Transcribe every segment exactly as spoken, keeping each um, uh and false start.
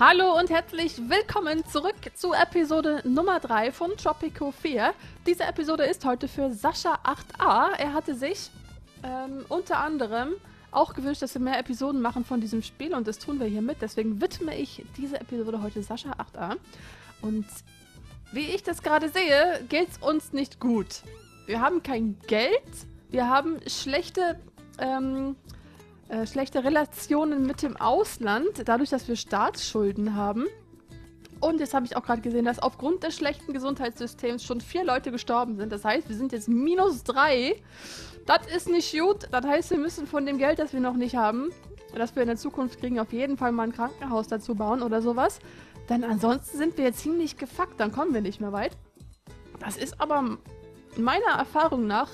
Hallo und herzlich willkommen zurück zu Episode Nummer drei von Tropico vier. Diese Episode ist heute für Sascha acht a. Er hatte sich ähm, unter anderem auch gewünscht, dass wir mehr Episoden machen von diesem Spiel und das tun wir hier mit. Deswegen widme ich diese Episode heute Sascha acht a. Und wie ich das gerade sehe, geht's uns nicht gut. Wir haben kein Geld, wir haben schlechte... Ähm, Äh, schlechte Relationen mit dem Ausland, dadurch, dass wir Staatsschulden haben. Und jetzt habe ich auch gerade gesehen, dass aufgrund des schlechten Gesundheitssystems schon vier Leute gestorben sind. Das heißt, wir sind jetzt minus drei. Das ist nicht gut. Das heißt, wir müssen von dem Geld, das wir noch nicht haben, das wir in der Zukunft kriegen, auf jeden Fall mal ein Krankenhaus dazu bauen oder sowas. Denn ansonsten sind wir jetzt ziemlich gefuckt. Dann kommen wir nicht mehr weit. Das ist aber meiner Erfahrung nach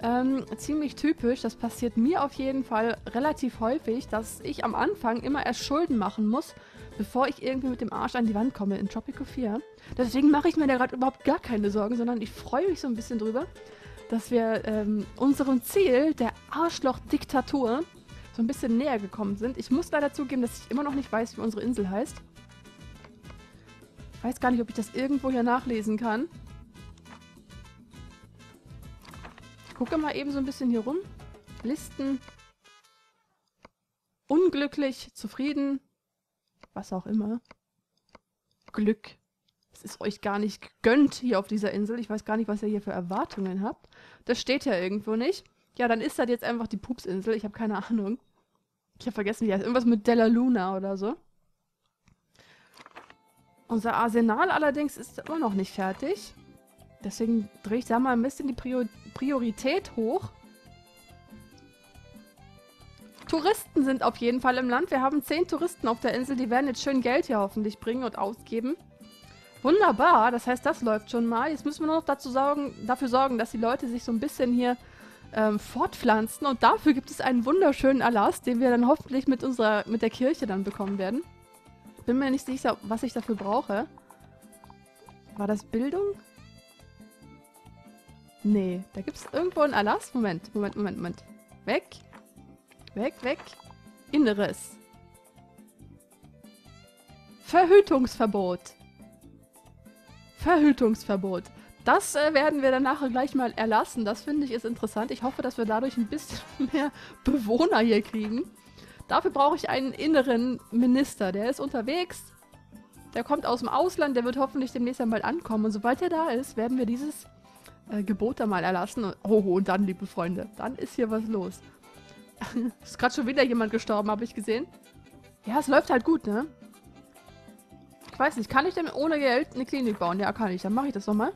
Ähm, ziemlich typisch, das passiert mir auf jeden Fall relativ häufig, dass ich am Anfang immer erst Schulden machen muss, bevor ich irgendwie mit dem Arsch an die Wand komme in Tropico vier. Deswegen mache ich mir da gerade überhaupt gar keine Sorgen, sondern ich freue mich so ein bisschen drüber, dass wir ähm, unserem Ziel der Arschloch-Diktatur so ein bisschen näher gekommen sind. Ich muss leider zugeben, dass ich immer noch nicht weiß, wie unsere Insel heißt. Ich weiß gar nicht, ob ich das irgendwo hier nachlesen kann. Gucke mal eben so ein bisschen hier rum. Listen. Unglücklich, zufrieden. Was auch immer. Glück. Es ist euch gar nicht gegönnt hier auf dieser Insel. Ich weiß gar nicht, was ihr hier für Erwartungen habt. Das steht ja irgendwo nicht. Ja, dann ist das jetzt einfach die Pupsinsel. Ich habe keine Ahnung. Ich habe vergessen, wie heißt. Irgendwas mit Della Luna oder so. Unser Arsenal allerdings ist immer noch nicht fertig. Deswegen drehe ich da mal ein bisschen die Prior- Priorität hoch. Touristen sind auf jeden Fall im Land. Wir haben zehn Touristen auf der Insel. Die werden jetzt schön Geld hier hoffentlich bringen und ausgeben. Wunderbar. Das heißt, das läuft schon mal. Jetzt müssen wir nur noch dazu sorgen, dafür sorgen, dass die Leute sich so ein bisschen hier ähm, fortpflanzen. Und dafür gibt es einen wunderschönen Erlass, den wir dann hoffentlich mit, unserer, mit der Kirche dann bekommen werden. Bin mir nicht sicher, was ich dafür brauche. War das Bildung? Nee, da gibt es irgendwo einen Erlass. Moment, Moment, Moment, Moment. Weg. Weg, weg. Inneres. Verhütungsverbot. Verhütungsverbot. Das äh, werden wir danach gleich mal erlassen. Das finde ich ist interessant. Ich hoffe, dass wir dadurch ein bisschen mehr Bewohner hier kriegen. Dafür brauche ich einen inneren Minister. Der ist unterwegs. Der kommt aus dem Ausland. Der wird hoffentlich demnächst einmal ankommen. Und sobald er da ist, werden wir dieses... Äh, Gebote mal erlassen. Oh, und dann, liebe Freunde, dann ist hier was los. Ist gerade schon wieder jemand gestorben, habe ich gesehen. Ja, es läuft halt gut, ne? Ich weiß nicht, kann ich denn ohne Geld eine Klinik bauen? Ja, kann ich. Dann mache ich das nochmal.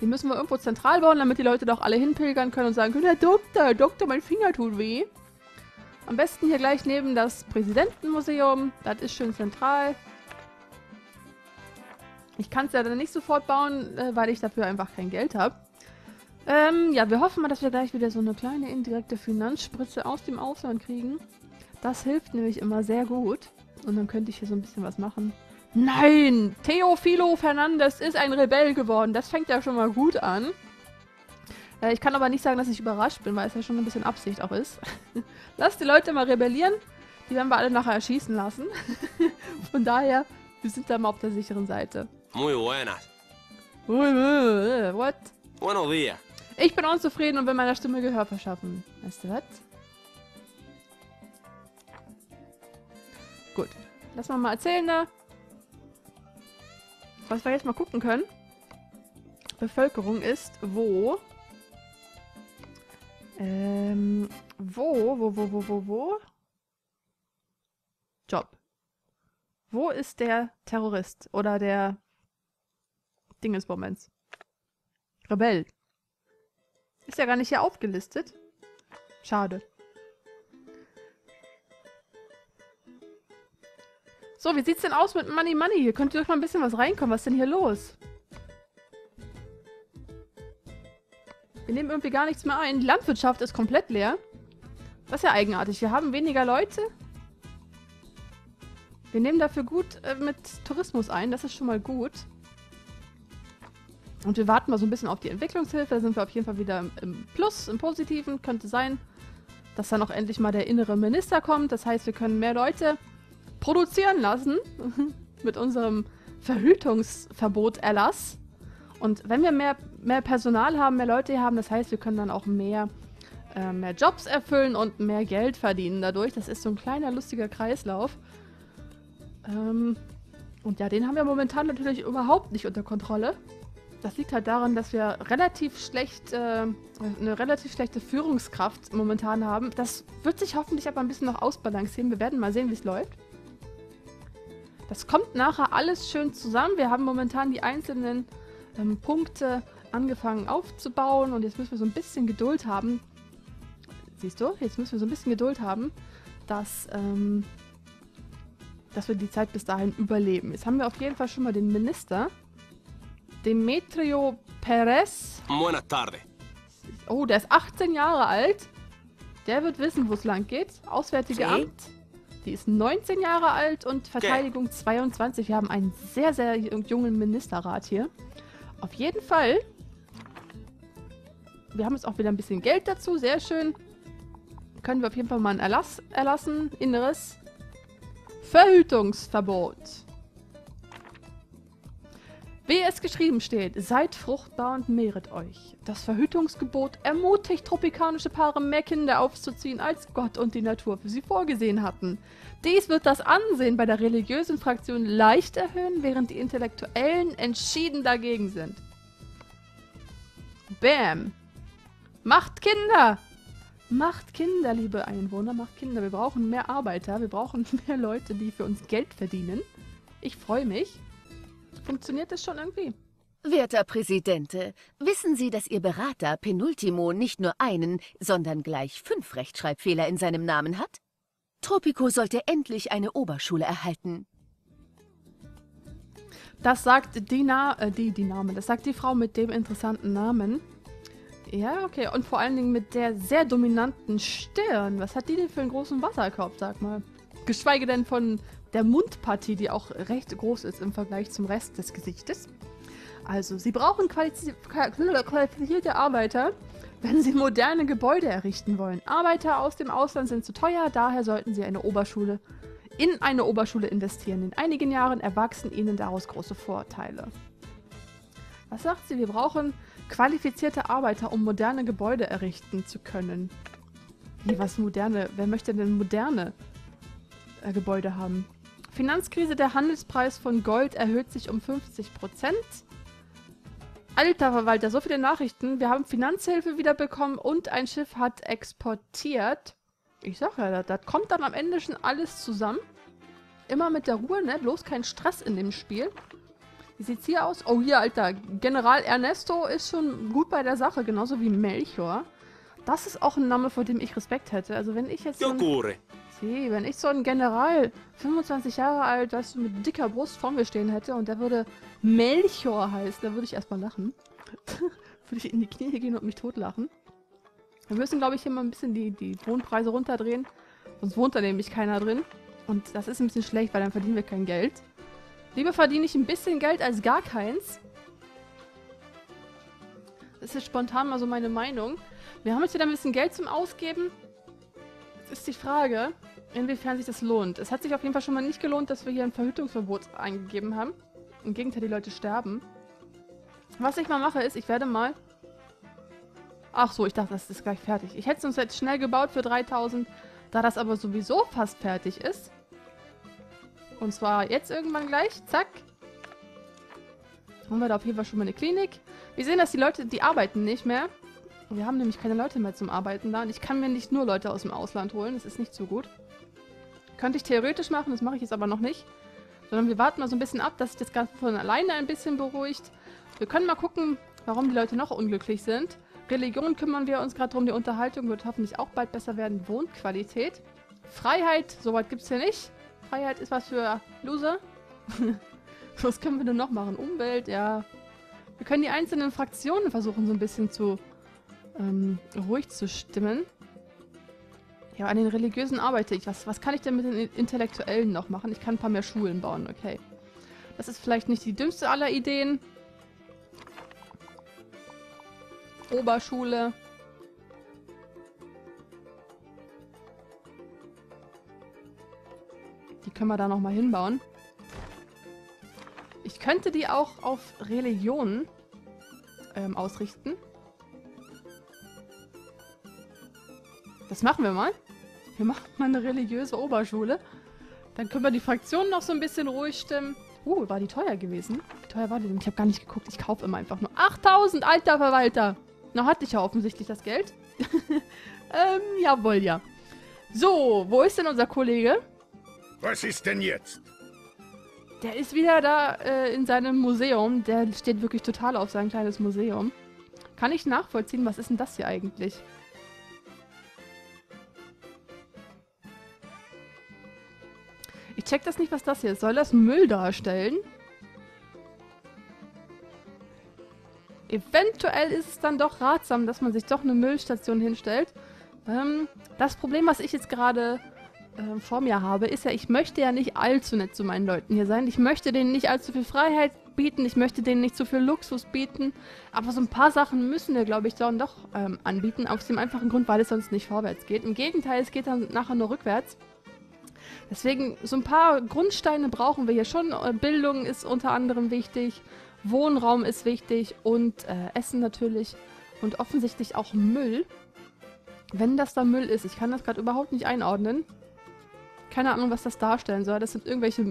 Die müssen wir irgendwo zentral bauen, damit die Leute doch alle hinpilgern können und sagen können, Herr Doktor, Doktor, mein Finger tut weh. Am besten hier gleich neben das Präsidentenmuseum. Das ist schön zentral. Ich kann es ja dann nicht sofort bauen, weil ich dafür einfach kein Geld habe. Ähm, ja, wir hoffen mal, dass wir gleich wieder so eine kleine indirekte Finanzspritze aus dem Ausland kriegen. Das hilft nämlich immer sehr gut. Und dann könnte ich hier so ein bisschen was machen. Nein! Teofilo Fernandes ist ein Rebell geworden. Das fängt ja schon mal gut an. Äh, ich kann aber nicht sagen, dass ich überrascht bin, weil es ja schon ein bisschen Absicht auch ist. Lasst die Leute mal rebellieren. Die werden wir alle nachher erschießen lassen. Von daher, wir sind da mal auf der sicheren Seite. Muy buenas. What? Buenos días. Ich bin unzufrieden und will meiner Stimme Gehör verschaffen. Weißt du was? Gut. Lass mal mal erzählen da. Was wir jetzt mal gucken können. Bevölkerung ist wo? Ähm, wo, wo, wo, wo, wo, wo? Job. Wo ist der Terrorist oder der Dingensbombens. Rebell. Ist ja gar nicht hier aufgelistet. Schade. So, wie sieht's denn aus mit Money Money? Hier könnte doch mal ein bisschen was reinkommen. Was ist denn hier los? Wir nehmen irgendwie gar nichts mehr ein. Die Landwirtschaft ist komplett leer. Das ist ja eigenartig. Wir haben weniger Leute. Wir nehmen dafür gut äh, mit Tourismus ein. Das ist schon mal gut. Und wir warten mal so ein bisschen auf die Entwicklungshilfe. Da sind wir auf jeden Fall wieder im, im Plus, im Positiven. Könnte sein, dass dann auch endlich mal der innere Minister kommt. Das heißt, wir können mehr Leute produzieren lassen mit unserem Verhütungsverbot-Erlass. Und wenn wir mehr, mehr Personal haben, mehr Leute haben, das heißt, wir können dann auch mehr, äh, mehr Jobs erfüllen und mehr Geld verdienen dadurch. Das ist so ein kleiner, lustiger Kreislauf. Ähm, und ja, den haben wir momentan natürlich überhaupt nicht unter Kontrolle. Das liegt halt daran, dass wir relativ schlecht, äh, eine relativ schlechte Führungskraft momentan haben. Das wird sich hoffentlich aber ein bisschen noch ausbalancieren. Wir werden mal sehen, wie es läuft. Das kommt nachher alles schön zusammen. Wir haben momentan die einzelnen ähm, Punkte angefangen aufzubauen und jetzt müssen wir so ein bisschen Geduld haben. Siehst du? Jetzt müssen wir so ein bisschen Geduld haben, dass, ähm, dass wir die Zeit bis dahin überleben. Jetzt haben wir auf jeden Fall schon mal den Minister. Demetrio Perez. Buena tarde. Oh, der ist achtzehn Jahre alt. Der wird wissen, wo es lang geht. Auswärtige Amt. Die ist neunzehn Jahre alt und Verteidigung zweiundzwanzig. Wir haben einen sehr, sehr jungen Ministerrat hier. Auf jeden Fall. Wir haben jetzt auch wieder ein bisschen Geld dazu. Sehr schön. Können wir auf jeden Fall mal einen Erlass erlassen. Inneres Verhütungsverbot. Wie es geschrieben steht, seid fruchtbar und mehret euch. Das Verhütungsgebot ermutigt tropikanische Paare, mehr Kinder aufzuziehen, als Gott und die Natur für sie vorgesehen hatten. Dies wird das Ansehen bei der religiösen Fraktion leicht erhöhen, während die Intellektuellen entschieden dagegen sind. Bam! Macht Kinder! Macht Kinder, liebe Einwohner, macht Kinder. Wir brauchen mehr Arbeiter, wir brauchen mehr Leute, die für uns Geld verdienen. Ich freue mich. Funktioniert das schon irgendwie? Werter Präsidente, wissen Sie, dass Ihr Berater Penultimo nicht nur einen, sondern gleich fünf Rechtschreibfehler in seinem Namen hat? Tropico sollte endlich eine Oberschule erhalten. Das sagt die, Na äh, die, die Name. Das sagt die Frau mit dem interessanten Namen. Ja, okay. Und vor allen Dingen mit der sehr dominanten Stirn. Was hat die denn für einen großen Wasserkorb, sag mal? Geschweige denn von der Mundpartie, die auch recht groß ist im Vergleich zum Rest des Gesichtes. Also, sie brauchen qualifizierte Arbeiter, wenn sie moderne Gebäude errichten wollen. Arbeiter aus dem Ausland sind zu teuer, daher sollten sie eine Oberschule in eine Oberschule investieren. In einigen Jahren erwachsen ihnen daraus große Vorteile. Was sagt sie? Wir brauchen qualifizierte Arbeiter, um moderne Gebäude errichten zu können. Wie, was moderne? Wer möchte denn moderne äh, Gebäude haben? Finanzkrise, der Handelspreis von Gold erhöht sich um fünfzig Prozent. Alter Verwalter, so viele Nachrichten. Wir haben Finanzhilfe wieder bekommen und ein Schiff hat exportiert. Ich sag ja, das, das kommt dann am Ende schon alles zusammen. Immer mit der Ruhe, ne? Bloß kein Stress in dem Spiel. Wie sieht's hier aus? Oh, hier, Alter. General Ernesto ist schon gut bei der Sache, genauso wie Melchor. Das ist auch ein Name, vor dem ich Respekt hätte. Also wenn ich jetzt... So See, wenn ich so einen General, fünfundzwanzig Jahre alt, weißt du, mit dicker Brust vor mir stehen hätte und der würde Melchor heißen, dann würde ich erstmal lachen. Würde ich in die Knie gehen und mich totlachen. Wir müssen, glaube ich, hier mal ein bisschen die, die Wohnpreise runterdrehen. Sonst wohnt da nämlich keiner drin. Und das ist ein bisschen schlecht, weil dann verdienen wir kein Geld. Lieber verdiene ich ein bisschen Geld als gar keins. Das ist spontan mal so meine Meinung. Wir haben jetzt wieder ein bisschen Geld zum Ausgeben. Ist die Frage, inwiefern sich das lohnt. Es hat sich auf jeden Fall schon mal nicht gelohnt, dass wir hier ein Verhütungsverbot eingegeben haben. Im Gegenteil, die Leute sterben. Was ich mal mache ist, ich werde mal... Ach so, ich dachte, das ist gleich fertig. Ich hätte es uns jetzt schnell gebaut für dreitausend, da das aber sowieso fast fertig ist. Und zwar jetzt irgendwann gleich, zack. Haben wir da auf jeden Fall schon mal eine Klinik. Wir sehen, dass die Leute, die arbeiten nicht mehr. Wir haben nämlich keine Leute mehr zum Arbeiten da. Und ich kann mir nicht nur Leute aus dem Ausland holen. Das ist nicht so gut. Könnte ich theoretisch machen. Das mache ich jetzt aber noch nicht. Sondern wir warten mal so ein bisschen ab, dass sich das Ganze von alleine ein bisschen beruhigt. Wir können mal gucken, warum die Leute noch unglücklich sind. Religion kümmern wir uns gerade drum. Die Unterhaltung wird hoffentlich auch bald besser werden. Wohnqualität. Freiheit. Soweit gibt es hier nicht. Freiheit ist was für Loser. Was können wir denn noch machen? Umwelt, ja. Wir können die einzelnen Fraktionen versuchen so ein bisschen zu... Ähm, ruhig zu stimmen. Ja, an den Religiösen arbeite ich. Was, was kann ich denn mit den Intellektuellen noch machen? Ich kann ein paar mehr Schulen bauen, okay. Das ist vielleicht nicht die dümmste aller Ideen. Oberschule. Die können wir da nochmal hinbauen. Ich könnte die auch auf Religionen ähm, ausrichten. Das machen wir mal. Wir machen mal eine religiöse Oberschule. Dann können wir die Fraktionen noch so ein bisschen ruhig stimmen. Uh, war die teuer gewesen? Wie teuer war die denn? Ich habe gar nicht geguckt. Ich kaufe immer einfach nur. achttausend, alter Verwalter! Na, hatte ich ja offensichtlich das Geld. ähm, jawohl, ja. So, wo ist denn unser Kollege? Was ist denn jetzt? Der ist wieder da äh, in seinem Museum. Der steht wirklich total auf sein kleines Museum. Kann ich nachvollziehen, was ist denn das hier eigentlich? Ich check das nicht, was das hier ist. Soll das Müll darstellen? Eventuell ist es dann doch ratsam, dass man sich doch eine Müllstation hinstellt. Ähm, das Problem, was ich jetzt gerade äh, vor mir habe, ist ja, ich möchte ja nicht allzu nett zu meinen Leuten hier sein. Ich möchte denen nicht allzu viel Freiheit bieten. Ich möchte denen nicht zu viel Luxus bieten. Aber so ein paar Sachen müssen wir, glaube ich, dann doch ähm, anbieten. Aus dem einfachen Grund, weil es sonst nicht vorwärts geht. Im Gegenteil, es geht dann nachher nur rückwärts. Deswegen, so ein paar Grundsteine brauchen wir hier schon. Bildung ist unter anderem wichtig, Wohnraum ist wichtig und äh, Essen natürlich und offensichtlich auch Müll. Wenn das da Müll ist, ich kann das gerade überhaupt nicht einordnen. Keine Ahnung, was das darstellen soll. Das sind irgendwelche,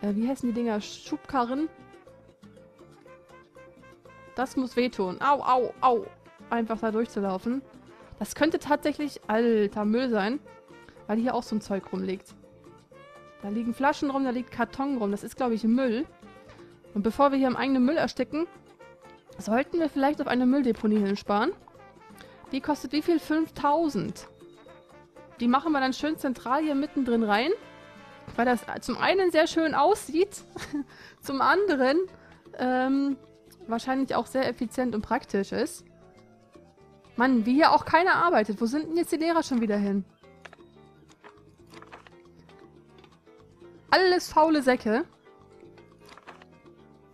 äh, wie heißen die Dinger, Schubkarren. Das muss wehtun. Au, au, au. Einfach da durchzulaufen. Das könnte tatsächlich alter Müll sein, weil hier auch so ein Zeug rumliegt. Da liegen Flaschen rum, da liegt Karton rum. Das ist, glaube ich, Müll. Und bevor wir hier im eigenen Müll ersticken, sollten wir vielleicht auf eine Mülldeponie hinsparen. Die kostet wie viel? fünftausend. Die machen wir dann schön zentral hier mittendrin rein. Weil das zum einen sehr schön aussieht, zum anderen ähm, wahrscheinlich auch sehr effizient und praktisch ist. Mann, wie hier auch keiner arbeitet. Wo sind denn jetzt die Lehrer schon wieder hin? Alles faule Säcke.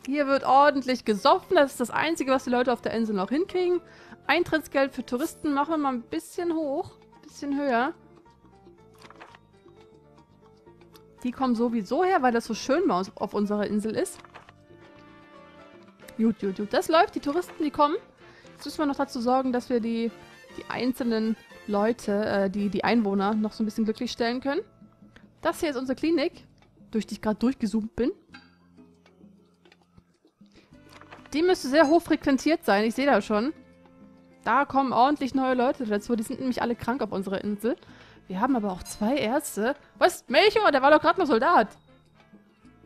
Hier wird ordentlich gesoffen. Das ist das Einzige, was die Leute auf der Insel noch hinkriegen. Eintrittsgeld für Touristen machen wir mal ein bisschen hoch. Ein bisschen höher. Die kommen sowieso her, weil das so schön bei uns auf unserer Insel ist. Gut, gut, gut. Das läuft. Die Touristen, die kommen. Jetzt müssen wir noch dazu sorgen, dass wir die, die einzelnen Leute, äh, die, die Einwohner, noch so ein bisschen glücklich stellen können. Das hier ist unsere Klinik, durch die ich gerade durchgezoomt bin. Die müsste sehr hoch frequentiert sein, ich sehe das schon. Da kommen ordentlich neue Leute dazu, die sind nämlich alle krank auf unserer Insel. Wir haben aber auch zwei Ärzte. Was? Melchor, der war doch gerade noch Soldat.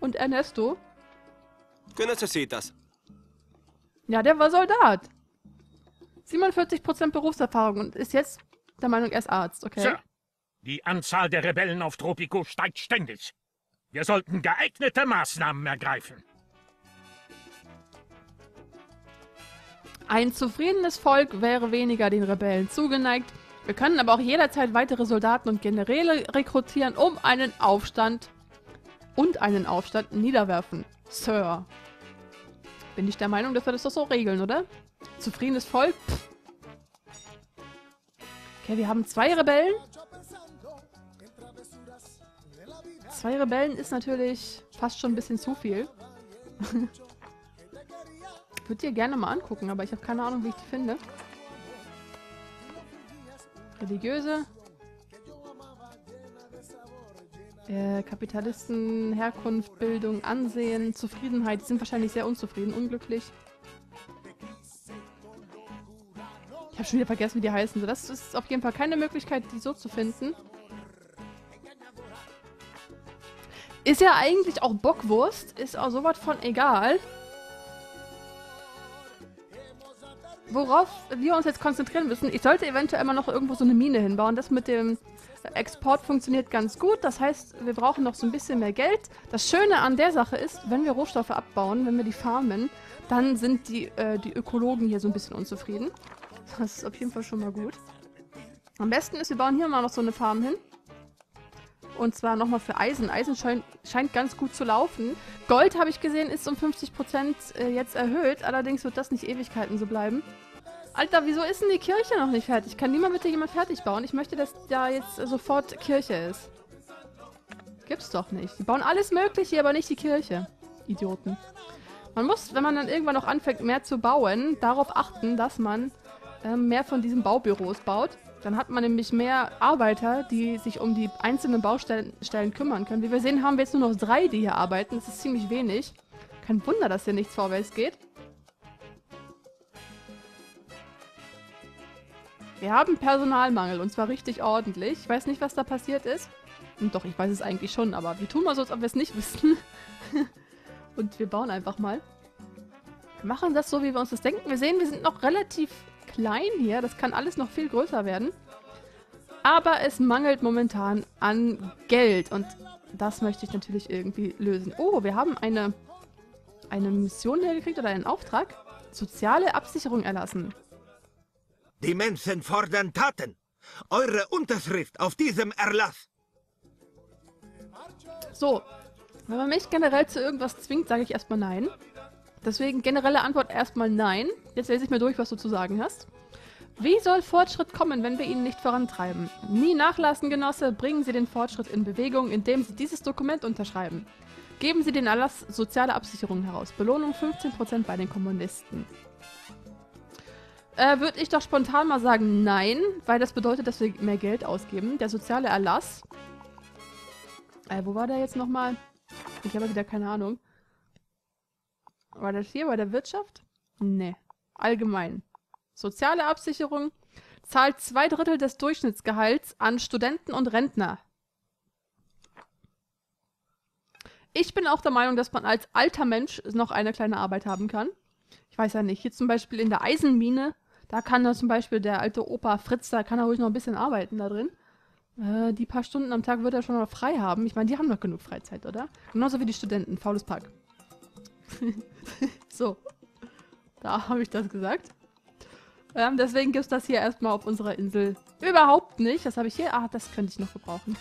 Und Ernesto. Genosse sieht das. Ja, der war Soldat. siebenundvierzig Prozent Berufserfahrung und ist jetzt der Meinung, er ist Arzt, okay? Sir. Die Anzahl der Rebellen auf Tropico steigt ständig. Wir sollten geeignete Maßnahmen ergreifen. Ein zufriedenes Volk wäre weniger den Rebellen zugeneigt. Wir können aber auch jederzeit weitere Soldaten und Generäle rekrutieren, um einen Aufstand und einen Aufstand niederwerfen. Sir. Bin ich der Meinung, dass wir das doch so regeln, oder? Zufriedenes Volk? Pff. Okay, wir haben zwei Rebellen. Zwei Rebellen ist natürlich fast schon ein bisschen zu viel. Ich würde dir gerne mal angucken, aber ich habe keine Ahnung, wie ich die finde. Religiöse. Äh, Kapitalisten, Herkunft, Bildung, Ansehen, Zufriedenheit. Die sind wahrscheinlich sehr unzufrieden, unglücklich. Ich habe schon wieder vergessen, wie die heißen. So, das ist auf jeden Fall keine Möglichkeit, die so zu finden. Ist ja eigentlich auch Bockwurst. Ist auch sowas von egal. Worauf wir uns jetzt konzentrieren müssen, ich sollte eventuell immer noch irgendwo so eine Mine hinbauen. Das mit dem Export funktioniert ganz gut. Das heißt, wir brauchen noch so ein bisschen mehr Geld. Das Schöne an der Sache ist, wenn wir Rohstoffe abbauen, wenn wir die farmen, dann sind die, äh, die Ökologen hier so ein bisschen unzufrieden. Das ist auf jeden Fall schon mal gut. Am besten ist, wir bauen hier mal noch so eine Farm hin. Und zwar nochmal für Eisen. Eisen scheint, scheint ganz gut zu laufen. Gold, habe ich gesehen, ist um fünfzig Prozent jetzt erhöht. Allerdings wird das nicht Ewigkeiten so bleiben. Alter, wieso ist denn die Kirche noch nicht fertig? Kann niemand bitte jemand fertig bauen? Ich möchte, dass da jetzt sofort Kirche ist. Gibt's doch nicht. Die bauen alles Mögliche, aber nicht die Kirche. Idioten. Man muss, wenn man dann irgendwann noch anfängt, mehr zu bauen, darauf achten, dass man äh, mehr von diesen Baubüros baut. Dann hat man nämlich mehr Arbeiter, die sich um die einzelnen Baustellen Stellen kümmern können. Wie wir sehen, haben wir jetzt nur noch drei, die hier arbeiten. Das ist ziemlich wenig. Kein Wunder, dass hier nichts vorwärts geht. Wir haben Personalmangel, und zwar richtig ordentlich. Ich weiß nicht, was da passiert ist. Und doch, ich weiß es eigentlich schon, aber wir tun mal so, als ob wir es nicht wissen. Und wir bauen einfach mal. Wir machen das so, wie wir uns das denken. Wir sehen, wir sind noch relativ klein hier. Das kann alles noch viel größer werden. Aber es mangelt momentan an Geld. Und das möchte ich natürlich irgendwie lösen. Oh, wir haben eine, eine Mission hier gekriegt oder einen Auftrag. Soziale Absicherung erlassen. Die Menschen fordern Taten. Eure Unterschrift auf diesem Erlass. So, wenn man mich generell zu irgendwas zwingt, sage ich erstmal nein. Deswegen generelle Antwort erstmal nein. Jetzt lese ich mir durch, was du zu sagen hast. Wie soll Fortschritt kommen, wenn wir ihn nicht vorantreiben? Nie nachlassen, Genosse. Bringen Sie den Fortschritt in Bewegung, indem Sie dieses Dokument unterschreiben. Geben Sie den Erlass soziale Absicherung heraus. Belohnung fünfzehn Prozent bei den Kommunisten. Äh, würde ich doch spontan mal sagen nein, weil das bedeutet, dass wir mehr Geld ausgeben. Der soziale Erlass. Äh, wo war der jetzt nochmal? Ich habe wieder keine Ahnung. War das hier bei der Wirtschaft? Nee. Allgemein. Soziale Absicherung zahlt zwei Drittel des Durchschnittsgehalts an Studenten und Rentner. Ich bin auch der Meinung, dass man als alter Mensch noch eine kleine Arbeit haben kann. Ich weiß ja nicht. Hier zum Beispiel in der Eisenmine, da kann da zum Beispiel der alte Opa Fritz, da kann er ruhig noch ein bisschen arbeiten da drin. Äh, die paar Stunden am Tag wird er schon mal frei haben. Ich meine, die haben doch genug Freizeit, oder? Genauso wie die Studenten. Faules Pack. So, da habe ich das gesagt. Ähm, deswegen gibt es das hier erstmal auf unserer Insel überhaupt nicht. Das habe ich hier. Ah, das könnte ich noch gebrauchen.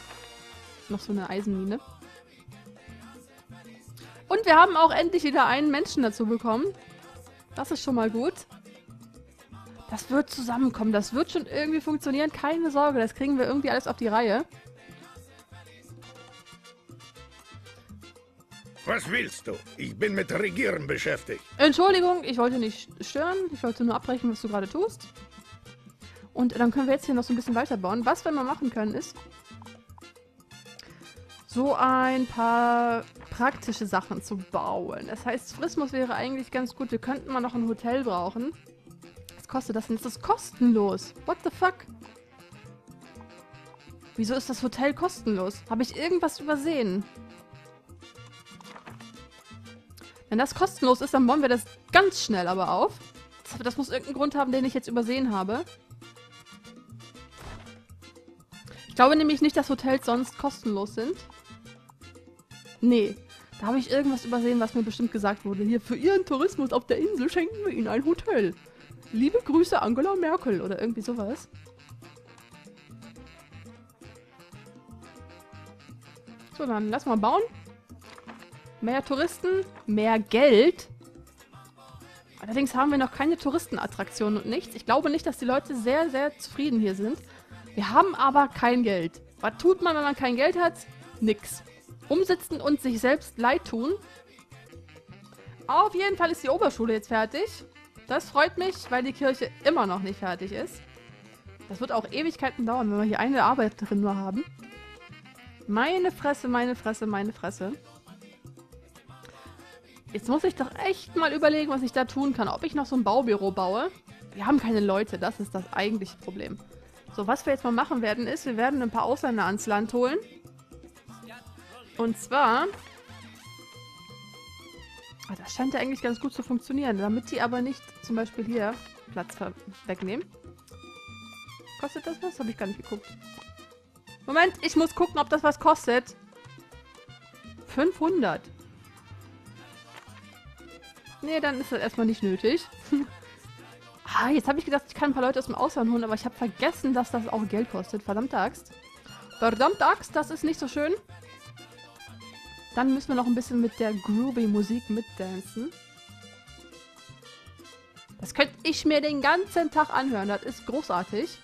Noch so eine Eisenmine. Und wir haben auch endlich wieder einen Menschen dazu bekommen. Das ist schon mal gut. Das wird zusammenkommen. Das wird schon irgendwie funktionieren. Keine Sorge, das kriegen wir irgendwie alles auf die Reihe. Was willst du? Ich bin mit Regieren beschäftigt. Entschuldigung, ich wollte nicht stören. Ich wollte nur abbrechen, was du gerade tust. Und dann können wir jetzt hier noch so ein bisschen weiterbauen. Was wir mal machen können ist, so ein paar praktische Sachen zu bauen. Das heißt, Tourismus wäre eigentlich ganz gut. Wir könnten mal noch ein Hotel brauchen. Was kostet das denn? Das ist kostenlos. What the fuck? Wieso ist das Hotel kostenlos? Habe ich irgendwas übersehen? Wenn das kostenlos ist, dann bauen wir das ganz schnell aber auf. Das, das muss irgendeinen Grund haben, den ich jetzt übersehen habe. Ich glaube nämlich nicht, dass Hotels sonst kostenlos sind. Nee, da habe ich irgendwas übersehen, was mir bestimmt gesagt wurde. Hier, für Ihren Tourismus auf der Insel schenken wir Ihnen ein Hotel. Liebe Grüße, Angela Merkel oder irgendwie sowas. So, dann lass mal bauen. Mehr Touristen, mehr Geld. Allerdings haben wir noch keine Touristenattraktionen und nichts. Ich glaube nicht, dass die Leute sehr, sehr zufrieden hier sind. Wir haben aber kein Geld. Was tut man, wenn man kein Geld hat? Nix. Umsitzen und sich selbst leid tun. Auf jeden Fall ist die Oberschule jetzt fertig. Das freut mich, weil die Kirche immer noch nicht fertig ist. Das wird auch Ewigkeiten dauern, wenn wir hier eine Arbeiterin nur haben. Meine Fresse, meine Fresse, meine Fresse. Jetzt muss ich doch echt mal überlegen, was ich da tun kann. Ob ich noch so ein Baubüro baue. Wir haben keine Leute, das ist das eigentliche Problem. So, was wir jetzt mal machen werden, ist, wir werden ein paar Ausländer ans Land holen. Und zwar... Oh, das scheint ja eigentlich ganz gut zu funktionieren. Damit die aber nicht zum Beispiel hier Platz wegnehmen. Kostet das was? Habe ich gar nicht geguckt. Moment, ich muss gucken, ob das was kostet. fünfhundert. Nee, dann ist das erstmal nicht nötig. Ah, jetzt habe ich gedacht, ich kann ein paar Leute aus dem Ausland holen, aber ich habe vergessen, dass das auch Geld kostet. Verdammte Axt. Verdammte Axt, das ist nicht so schön. Dann müssen wir noch ein bisschen mit der Groovy-Musik mitdancen. Das könnte ich mir den ganzen Tag anhören. Das ist großartig.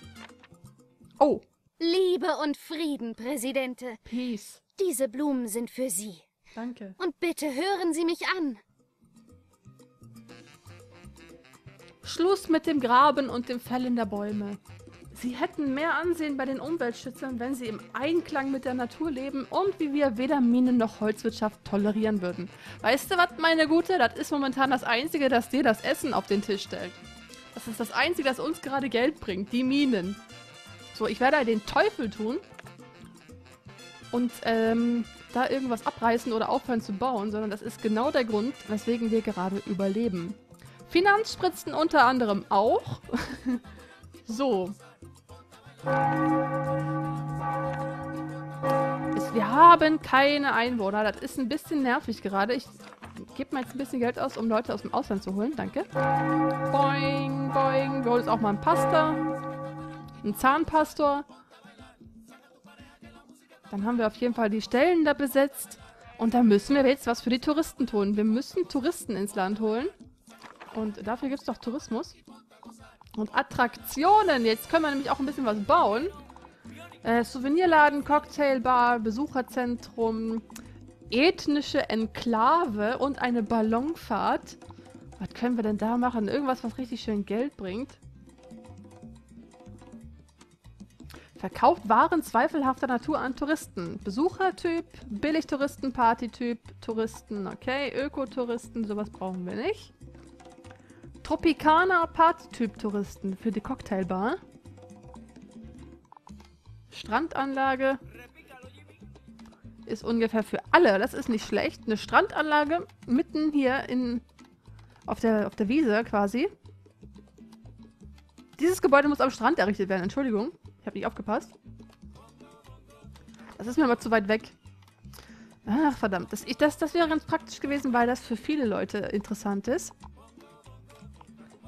Oh. Liebe und Frieden, Präsidente. Peace. Diese Blumen sind für Sie. Danke. Und bitte hören Sie mich an. Schluss mit dem Graben und dem Fällen der Bäume. Sie hätten mehr Ansehen bei den Umweltschützern, wenn sie im Einklang mit der Natur leben und wie wir weder Minen noch Holzwirtschaft tolerieren würden. Weißt du was, meine Gute? Das ist momentan das Einzige, das dir das Essen auf den Tisch stellt. Das ist das Einzige, das uns gerade Geld bringt. Die Minen. So, ich werde den Teufel tun und ähm, da irgendwas abreißen oder aufhören zu bauen, sondern das ist genau der Grund, weswegen wir gerade überleben. Finanzspritzen unter anderem auch. So. Es, wir haben keine Einwohner. Das ist ein bisschen nervig gerade. Ich gebe mir jetzt ein bisschen Geld aus, um Leute aus dem Ausland zu holen. Danke. Boing, boing. Wir holen uns auch mal einen Pasta. Einen Zahnpastor. Dann haben wir auf jeden Fall die Stellen da besetzt. Und dann müssen wir jetzt was für die Touristen tun. Wir müssen Touristen ins Land holen. Und dafür gibt es doch Tourismus. Und Attraktionen. Jetzt können wir nämlich auch ein bisschen was bauen. Äh, Souvenirladen, Cocktailbar, Besucherzentrum, ethnische Enklave und eine Ballonfahrt. Was können wir denn da machen? Irgendwas, was richtig schön Geld bringt. Verkauft Waren zweifelhafter Natur an Touristen. Besuchertyp, Billigtouristen, Partytyp, Touristen, okay, Ökotouristen, sowas brauchen wir nicht. Tropikaner Partytyp-Touristen für die Cocktailbar. Strandanlage ist ungefähr für alle. Das ist nicht schlecht. Eine Strandanlage mitten hier in, auf der, auf der Wiese quasi. Dieses Gebäude muss am Strand errichtet werden. Entschuldigung, ich habe nicht aufgepasst. Das ist mir aber zu weit weg. Ach, verdammt. Das, ich, das, das wäre ganz praktisch gewesen, weil das für viele Leute interessant ist.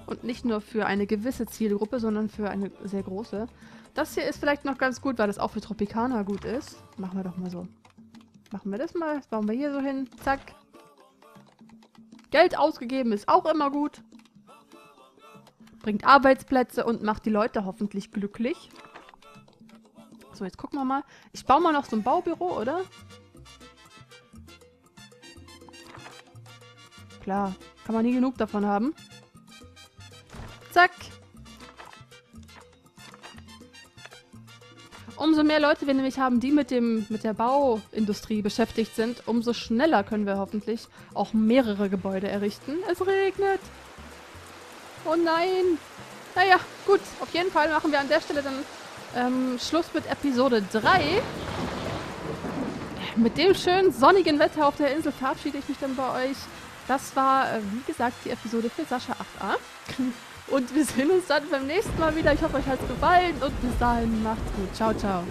Und nicht nur für eine gewisse Zielgruppe, sondern für eine sehr große. Das hier ist vielleicht noch ganz gut, weil das auch für Tropikaner gut ist. Machen wir doch mal so. Machen wir das mal. Das bauen wir hier so hin. Zack. Geld ausgegeben ist auch immer gut. Bringt Arbeitsplätze und macht die Leute hoffentlich glücklich. So, jetzt gucken wir mal. Ich baue mal noch so ein Baubüro, oder? Klar, kann man nie genug davon haben. Zack. Umso mehr Leute wir nämlich haben, die mit, dem, mit der Bauindustrie beschäftigt sind, umso schneller können wir hoffentlich auch mehrere Gebäude errichten. Es regnet. Oh nein. Naja, gut. Auf jeden Fall machen wir an der Stelle dann ähm, Schluss mit Episode drei. Mit dem schönen sonnigen Wetter auf der Insel verabschiede ich mich dann bei euch. Das war, äh, wie gesagt, die Episode für Sascha acht a. Und wir sehen uns dann beim nächsten Mal wieder. Ich hoffe, euch hat es gefallen und bis dahin macht's gut. Ciao, ciao.